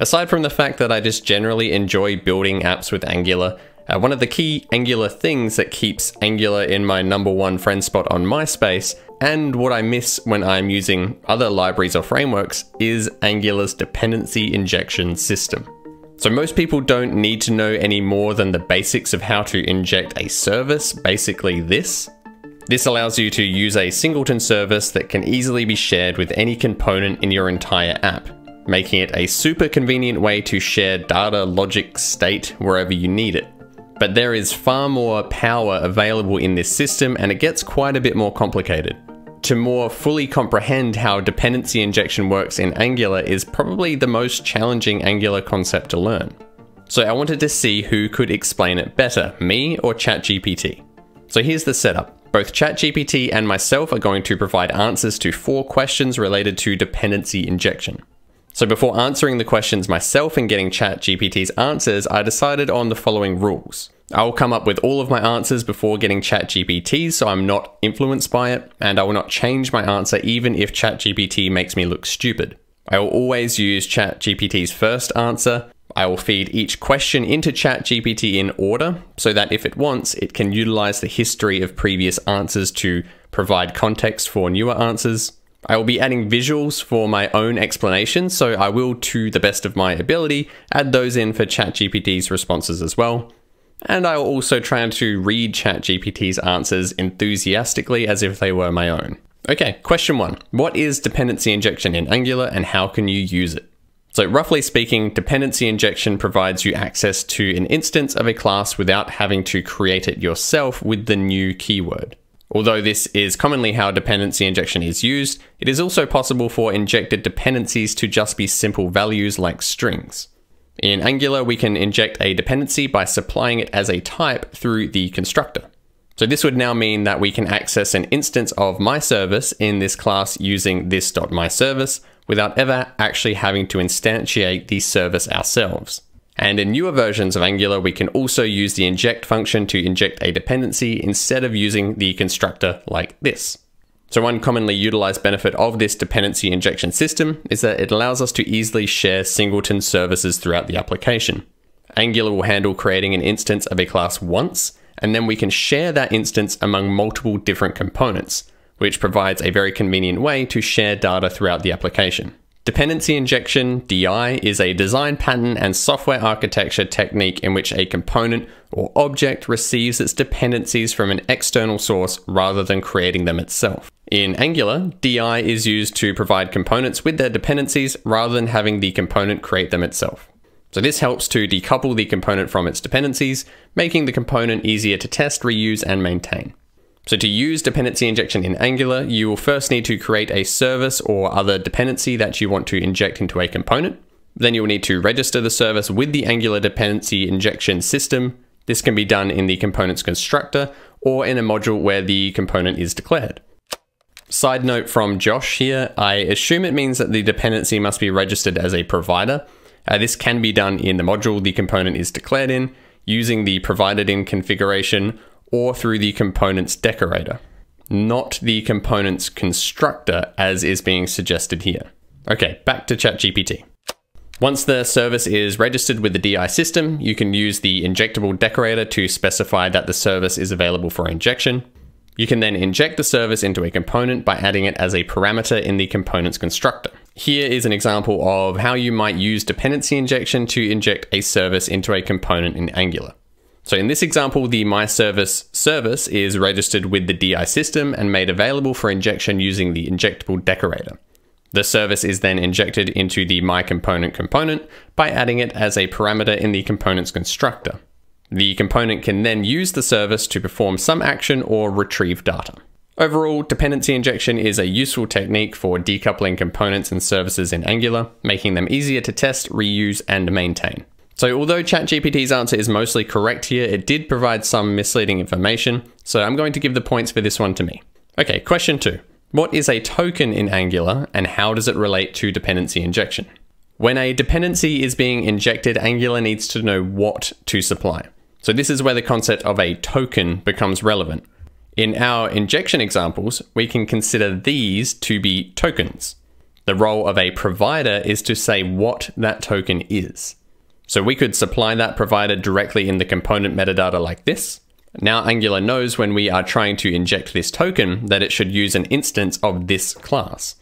Aside from the fact that I just generally enjoy building apps with Angular, one of the key Angular things that keeps Angular in my #1 friend spot on MySpace, and what I miss when I'm using other libraries or frameworks, is Angular's dependency injection system. So most people don't need to know any more than the basics of how to inject a service, basically this. This allows you to use a singleton service that can easily be shared with any component in your entire app, making it a super convenient way to share data, logic, state, wherever you need it. But there is far more power available in this system, and it gets quite a bit more complicated. To more fully comprehend how dependency injection works in Angular is probably the most challenging Angular concept to learn. So I wanted to see who could explain it better, me or ChatGPT. So here's the setup. Both ChatGPT and myself are going to provide answers to 4 questions related to dependency injection. So before answering the questions myself and getting ChatGPT's answers, I decided on the following rules. I will come up with all of my answers before getting ChatGPT, so I'm not influenced by it, and I will not change my answer even if ChatGPT makes me look stupid. I will always use ChatGPT's first answer. I will feed each question into ChatGPT in order, so that if it wants, it can utilize the history of previous answers to provide context for newer answers. I will be adding visuals for my own explanations, so I will, to the best of my ability, add those in for ChatGPT's responses as well. And I will also try to read ChatGPT's answers enthusiastically as if they were my own. Okay, question 1. What is dependency injection in Angular and how can you use it? So roughly speaking, dependency injection provides you access to an instance of a class without having to create it yourself with the new keyword. Although this is commonly how dependency injection is used, it is also possible for injected dependencies to just be simple values like strings. In Angular, we can inject a dependency by supplying it as a type through the constructor. So this would now mean that we can access an instance of MyService in this class using this.myService without ever actually having to instantiate the service ourselves. And in newer versions of Angular, we can also use the inject function to inject a dependency instead of using the constructor like this. So one commonly utilized benefit of this dependency injection system is that it allows us to easily share singleton services throughout the application. Angular will handle creating an instance of a class once, and then we can share that instance among multiple different components, which provides a very convenient way to share data throughout the application. Dependency injection, DI, is a design pattern and software architecture technique in which a component or object receives its dependencies from an external source rather than creating them itself. In Angular, DI is used to provide components with their dependencies rather than having the component create them itself. So this helps to decouple the component from its dependencies, making the component easier to test, reuse, and maintain. So to use dependency injection in Angular, you will first need to create a service or other dependency that you want to inject into a component. Then you will need to register the service with the Angular dependency injection system. This can be done in the component's constructor or in a module where the component is declared. Side note from Josh here, I assume it means that the dependency must be registered as a provider. This can be done in the module the component is declared in, using the provided in configuration, or through the component's decorator, not the component's constructor as is being suggested here. Okay, back to ChatGPT. Once the service is registered with the DI system, you can use the injectable decorator to specify that the service is available for injection. You can then inject the service into a component by adding it as a parameter in the component's constructor. Here is an example of how you might use dependency injection to inject a service into a component in Angular. So in this example, the MyService service is registered with the DI system and made available for injection using the injectable decorator. The service is then injected into the MyComponent component by adding it as a parameter in the component's constructor. The component can then use the service to perform some action or retrieve data. Overall, dependency injection is a useful technique for decoupling components and services in Angular, making them easier to test, reuse, and maintain. So although ChatGPT's answer is mostly correct here, it did provide some misleading information, so I'm going to give the points for this one to me. Okay, question 2. What is a token in Angular and how does it relate to dependency injection? When a dependency is being injected, Angular needs to know what to supply. So this is where the concept of a token becomes relevant. In our injection examples, we can consider these to be tokens. The role of a provider is to say what that token is. So we could supply that provider directly in the component metadata like this. Now Angular knows when we are trying to inject this token that it should use an instance of this class.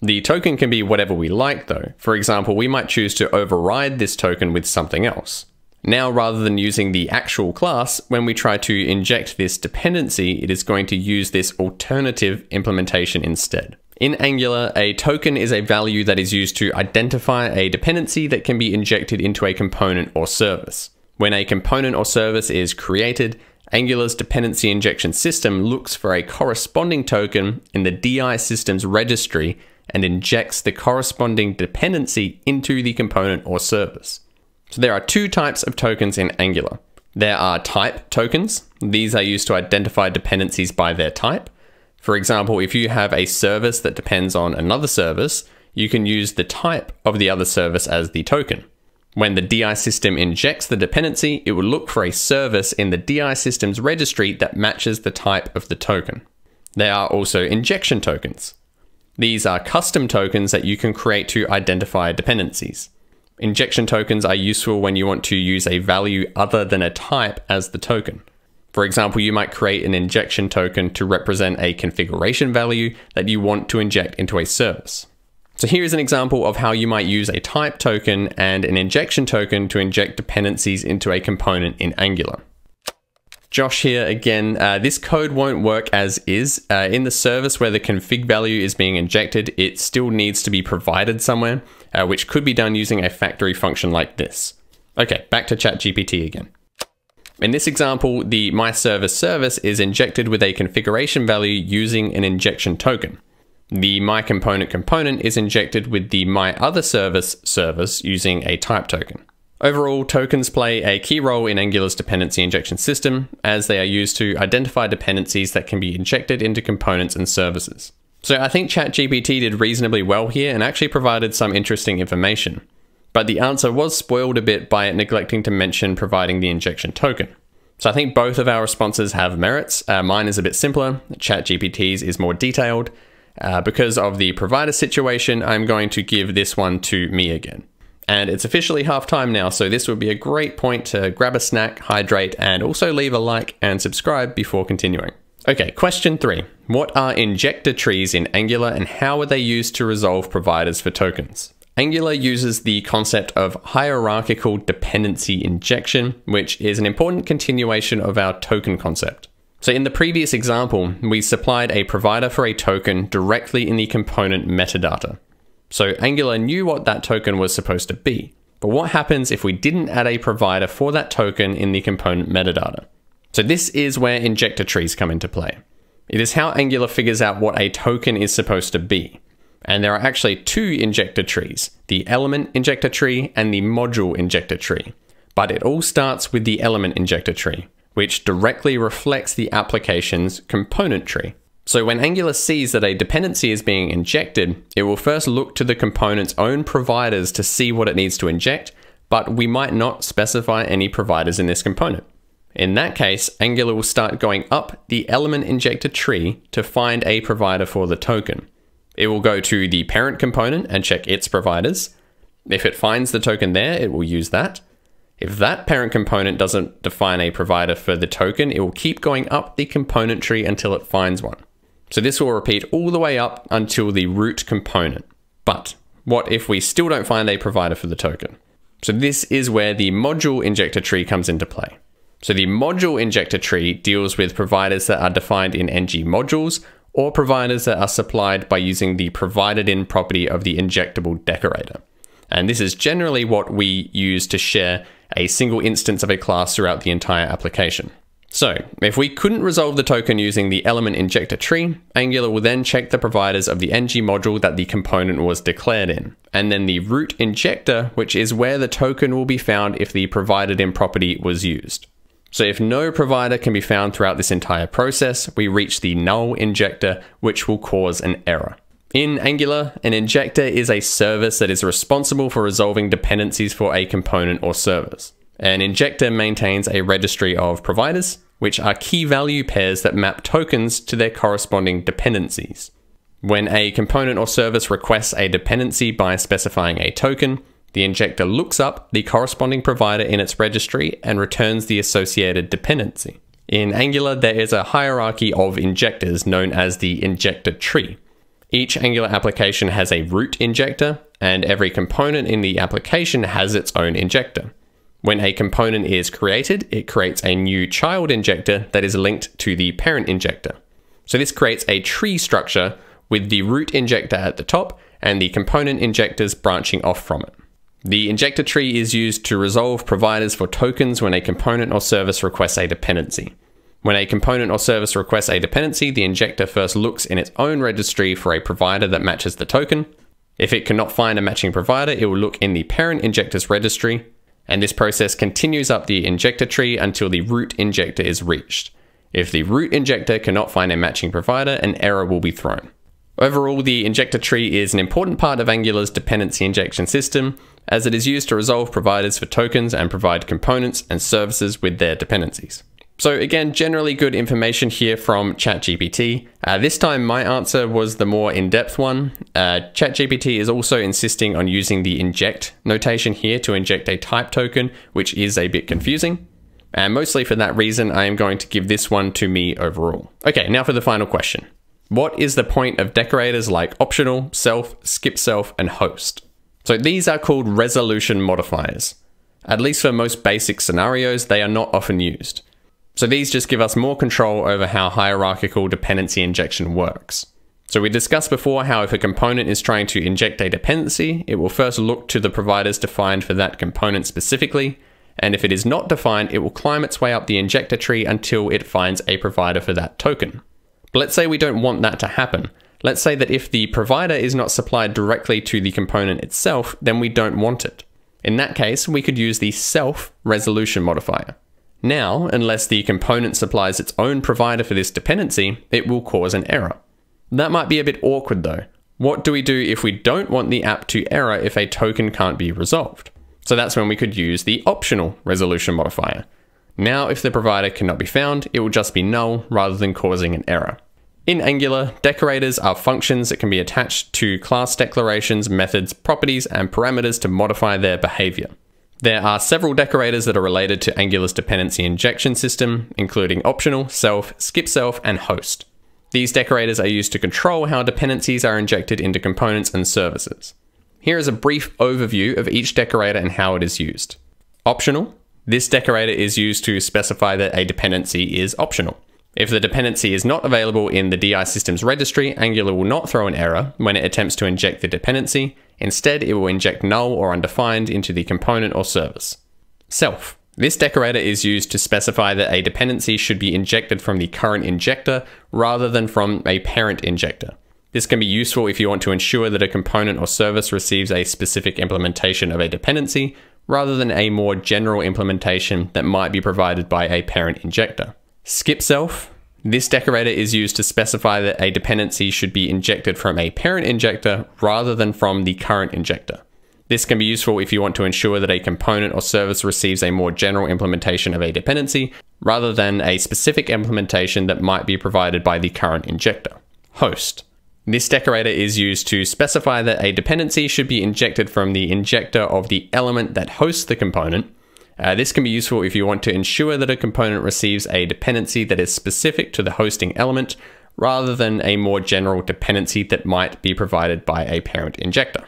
The token can be whatever we like though. For example, we might choose to override this token with something else. Now, rather than using the actual class, when we try to inject this dependency, it is going to use this alternative implementation instead. In Angular, a token is a value that is used to identify a dependency that can be injected into a component or service. When a component or service is created, Angular's dependency injection system looks for a corresponding token in the DI system's registry and injects the corresponding dependency into the component or service. So there are two types of tokens in Angular. There are type tokens. These are used to identify dependencies by their type. For example, if you have a service that depends on another service, you can use the type of the other service as the token. When the DI system injects the dependency, it will look for a service in the DI system's registry that matches the type of the token. There are also injection tokens. These are custom tokens that you can create to identify dependencies. Injection tokens are useful when you want to use a value other than a type as the token. For example, you might create an injection token to represent a configuration value that you want to inject into a service. So here's an example of how you might use a type token and an injection token to inject dependencies into a component in Angular. Josh here again. This code won't work as is. In the service where the config value is being injected, it still needs to be provided somewhere, which could be done using a factory function like this. Okay, back to ChatGPT again. In this example, the MyService service is injected with a configuration value using an injection token. The MyComponent component is injected with the MyOtherService service using a type token. Overall, tokens play a key role in Angular's dependency injection system, as they are used to identify dependencies that can be injected into components and services. So I think ChatGPT did reasonably well here and actually provided some interesting information. But the answer was spoiled a bit by it neglecting to mention providing the injection token. So I think both of our responses have merits. Mine is a bit simpler, ChatGPT's is more detailed. Because of the provider situation, I'm going to give this one to me again. And it's officially halftime now, so this would be a great point to grab a snack, hydrate, and also leave a like and subscribe before continuing. Okay, question 3. What are injector trees in Angular and how are they used to resolve providers for tokens? Angular uses the concept of hierarchical dependency injection, which is an important continuation of our token concept. So in the previous example, we supplied a provider for a token directly in the component metadata. So Angular knew what that token was supposed to be. But what happens if we didn't add a provider for that token in the component metadata? So this is where injector trees come into play. It is how Angular figures out what a token is supposed to be. And there are actually two injector trees, the element injector tree and the module injector tree. But it all starts with the element injector tree, which directly reflects the application's component tree. So when Angular sees that a dependency is being injected, it will first look to the component's own providers to see what it needs to inject, but we might not specify any providers in this component. In that case, Angular will start going up the element injector tree to find a provider for the token. It will go to the parent component and check its providers. If it finds the token there, it will use that. If that parent component doesn't define a provider for the token, it will keep going up the component tree until it finds one. So this will repeat all the way up until the root component. But what if we still don't find a provider for the token? So this is where the module injector tree comes into play. So the module injector tree deals with providers that are defined in ng modules or providers that are supplied by using the provided in property of the injectable decorator. And this is generally what we use to share a single instance of a class throughout the entire application. So if we couldn't resolve the token using the element injector tree, Angular will then check the providers of the ng module that the component was declared in, and then the root injector, which is where the token will be found if the provided in property was used. So if no provider can be found throughout this entire process, we reach the null injector, which will cause an error. In Angular, an injector is a service that is responsible for resolving dependencies for a component or service. An injector maintains a registry of providers, which are key value pairs that map tokens to their corresponding dependencies. When a component or service requests a dependency by specifying a token, the injector looks up the corresponding provider in its registry and returns the associated dependency. In Angular, there is a hierarchy of injectors known as the injector tree. Each Angular application has a root injector, and every component in the application has its own injector. When a component is created, it creates a new child injector that is linked to the parent injector. So this creates a tree structure with the root injector at the top and the component injectors branching off from it. The injector tree is used to resolve providers for tokens when a component or service requests a dependency. When a component or service requests a dependency, the injector first looks in its own registry for a provider that matches the token. If it cannot find a matching provider, it will look in the parent injector's registry, and this process continues up the injector tree until the root injector is reached. If the root injector cannot find a matching provider, an error will be thrown. Overall, the injector tree is an important part of Angular's dependency injection system, as it is used to resolve providers for tokens and provide components and services with their dependencies. So again, generally good information here from ChatGPT. This time my answer was the more in-depth one. ChatGPT is also insisting on using the inject notation here to inject a type token, which is a bit confusing. And mostly for that reason, I am going to give this one to me overall. Okay, now for the final question. What is the point of decorators like optional, self, skip self, and host? So these are called resolution modifiers. At least for most basic scenarios, they are not often used. So these just give us more control over how hierarchical dependency injection works. So we discussed before how if a component is trying to inject a dependency, it will first look to the providers defined for that component specifically, and if it is not defined, it will climb its way up the injector tree until it finds a provider for that token. But let's say we don't want that to happen. Let's say that if the provider is not supplied directly to the component itself, then we don't want it. In that case, we could use the self resolution modifier. Now, unless the component supplies its own provider for this dependency, it will cause an error. That might be a bit awkward though. What do we do if we don't want the app to error if a token can't be resolved? So that's when we could use the optional resolution modifier. Now, if the provider cannot be found, it will just be null rather than causing an error. In Angular, decorators are functions that can be attached to class declarations, methods, properties, and parameters to modify their behavior. There are several decorators that are related to Angular's dependency injection system, including optional, self, skip self, and host. These decorators are used to control how dependencies are injected into components and services. Here is a brief overview of each decorator and how it is used. Optional. This decorator is used to specify that a dependency is optional. If the dependency is not available in the DI system's registry, Angular will not throw an error when it attempts to inject the dependency. Instead, it will inject null or undefined into the component or service. Self. This decorator is used to specify that a dependency should be injected from the current injector rather than from a parent injector. This can be useful if you want to ensure that a component or service receives a specific implementation of a dependency rather than a more general implementation that might be provided by a parent injector. Skip self. This decorator is used to specify that a dependency should be injected from a parent injector rather than from the current injector. This can be useful if you want to ensure that a component or service receives a more general implementation of a dependency rather than a specific implementation that might be provided by the current injector. Host. This decorator is used to specify that a dependency should be injected from the injector of the element that hosts the component. This can be useful if you want to ensure that a component receives a dependency that is specific to the hosting element, rather than a more general dependency that might be provided by a parent injector.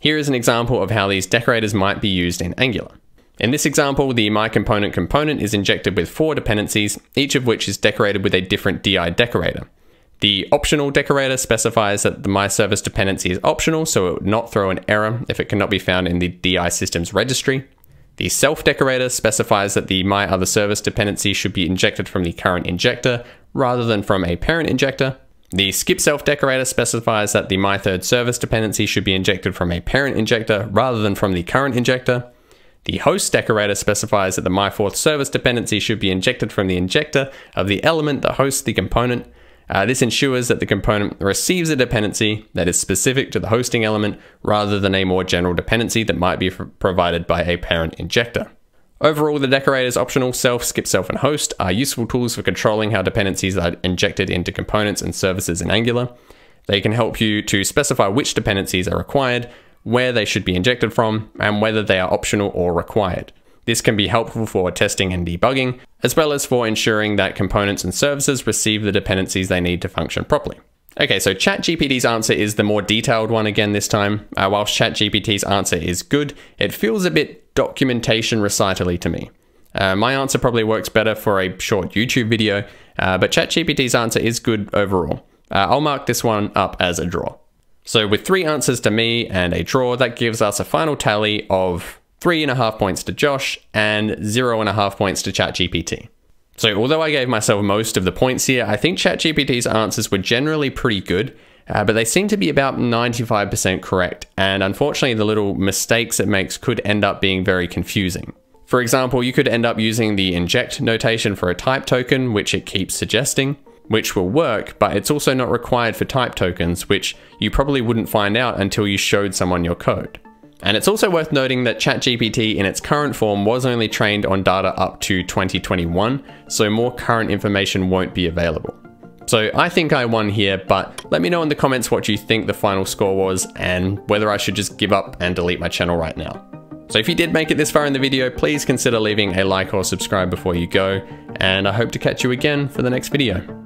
Here is an example of how these decorators might be used in Angular. In this example, the MyComponent component is injected with 4 dependencies, each of which is decorated with a different DI decorator. The optional decorator specifies that the MyService dependency is optional, so it would not throw an error if it cannot be found in the DI system's registry. The self decorator specifies that the MyOtherService dependency should be injected from the current injector rather than from a parent injector. The skip self decorator specifies that the MyThirdService dependency should be injected from a parent injector rather than from the current injector. The host decorator specifies that the MyFourthService dependency should be injected from the injector of the element that hosts the component. This ensures that the component receives a dependency that is specific to the hosting element rather than a more general dependency that might be provided by a parent injector. Overall, the decorators optional, self, skip self, and host are useful tools for controlling how dependencies are injected into components and services in Angular. They can help you to specify which dependencies are required, where they should be injected from, and whether they are optional or required. This can be helpful for testing and debugging, as well as for ensuring that components and services receive the dependencies they need to function properly. Okay, so ChatGPT's answer is the more detailed one again this time. Whilst ChatGPT's answer is good, it feels a bit documentation recitally to me. My answer probably works better for a short YouTube video, but ChatGPT's answer is good overall. I'll mark this one up as a draw. So with 3 answers to me and a draw, that gives us a final tally of 3.5 points to Josh and 0.5 points to ChatGPT. So although I gave myself most of the points here, I think ChatGPT's answers were generally pretty good, but they seem to be about 95% correct. And unfortunately, the little mistakes it makes could end up being very confusing. For example, you could end up using the inject notation for a type token, which it keeps suggesting, which will work, but it's also not required for type tokens, which you probably wouldn't find out until you showed someone your code. And it's also worth noting that ChatGPT in its current form was only trained on data up to 2021, so more current information won't be available. So I think I won here, but let me know in the comments what you think the final score was and whether I should just give up and delete my channel right now. So if you did make it this far in the video, please consider leaving a like or subscribe before you go, and I hope to catch you again for the next video.